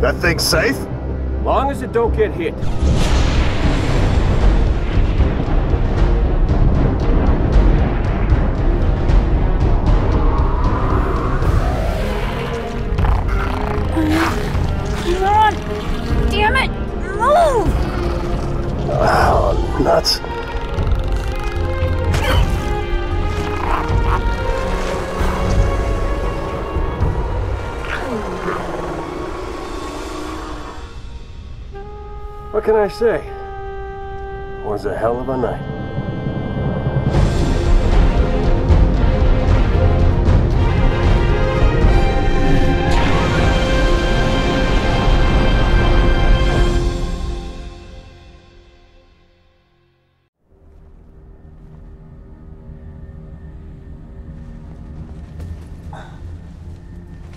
That thing's safe? Long as it don't get hit. Come on! Damn it! Move! Oh, nuts. What can I say? It was a hell of a night.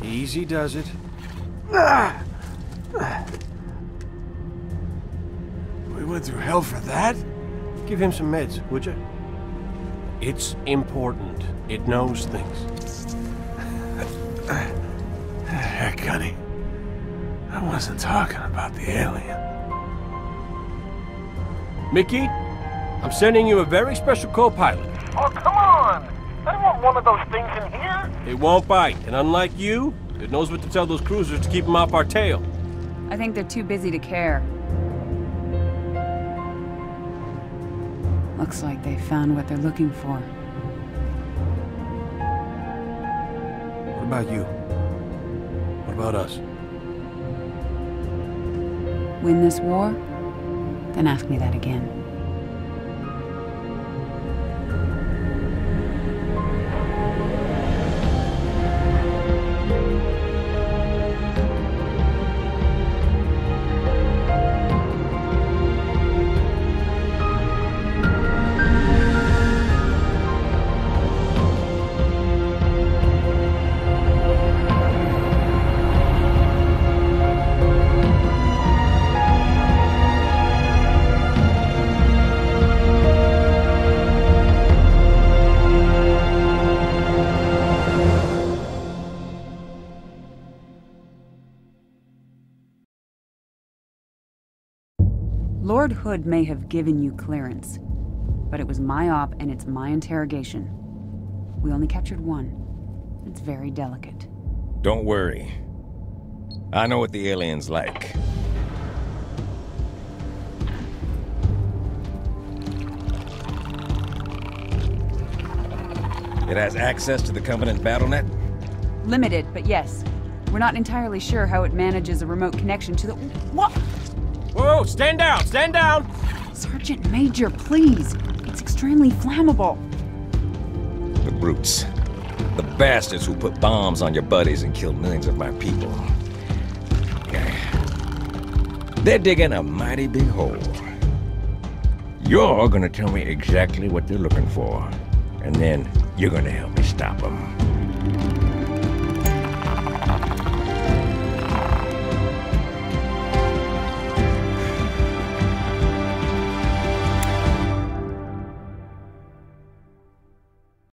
Easy does it. We went through hell for that? Give him some meds, would you? It's important. It knows things. Heck, honey. I wasn't talking about the alien. Mickey, I'm sending you a very special co-pilot. Oh, come on! They want one of those things in here. It won't bite, and unlike you, it knows what to tell those cruisers to keep them off our tail. I think they're too busy to care. Looks like they found what they're looking for. What about you? What about us? Win this war? Then ask me that again. Lord Hood may have given you clearance, but it was my op and it's my interrogation. We only captured one. It's very delicate. Don't worry. I know what the alien's like. It has access to the Covenant battlenet? Limited, but yes. We're not entirely sure how it manages a remote connection to the... What? Whoa, stand down, stand down! Sergeant Major, please. It's extremely flammable. The brutes. The bastards who put bombs on your buddies and killed millions of my people. They're digging a mighty big hole. You're gonna tell me exactly what they're looking for, and then you're gonna help me stop them.